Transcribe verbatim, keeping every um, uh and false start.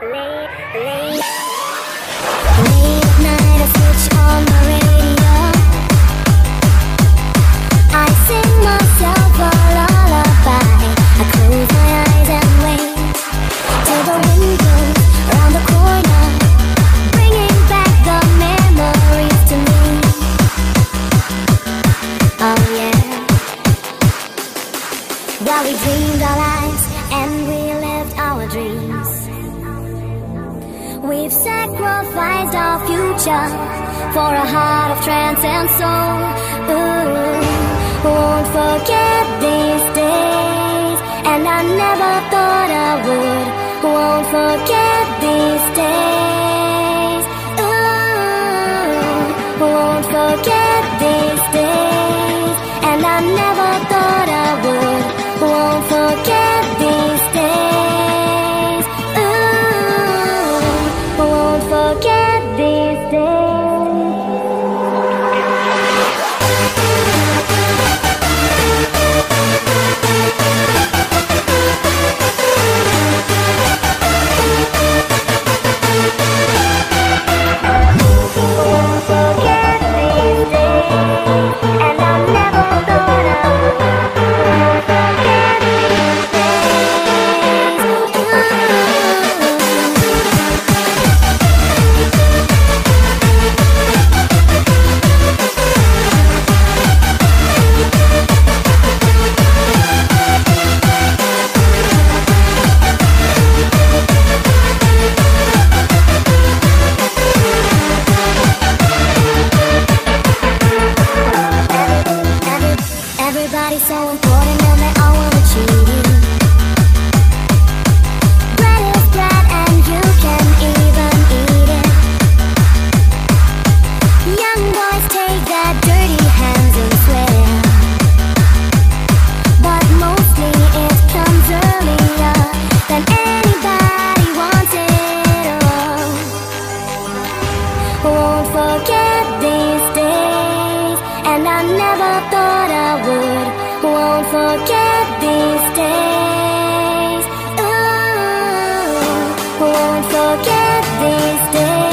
While we dreamed our lives and we lived our dreams, we've sacrificed our future for a heart of transcendent soul. Ooh, won't forget these days, and I never thought I would. Won't forget these days. Ooh, won't forget these days, and I never thought I would. Won't forget these days. Ooh, won't forget these days. Won't forget these days. And I'll never thought I would. Everybody's so important and they all want to cheat. Bread is bread and you can even eat it. Young boys take their dirty hands and swear, but mostly it comes earlier than anybody wants it. Oh, won't forget these days, and I never thought I would. Won't forget these days. Ooh, won't forget these days.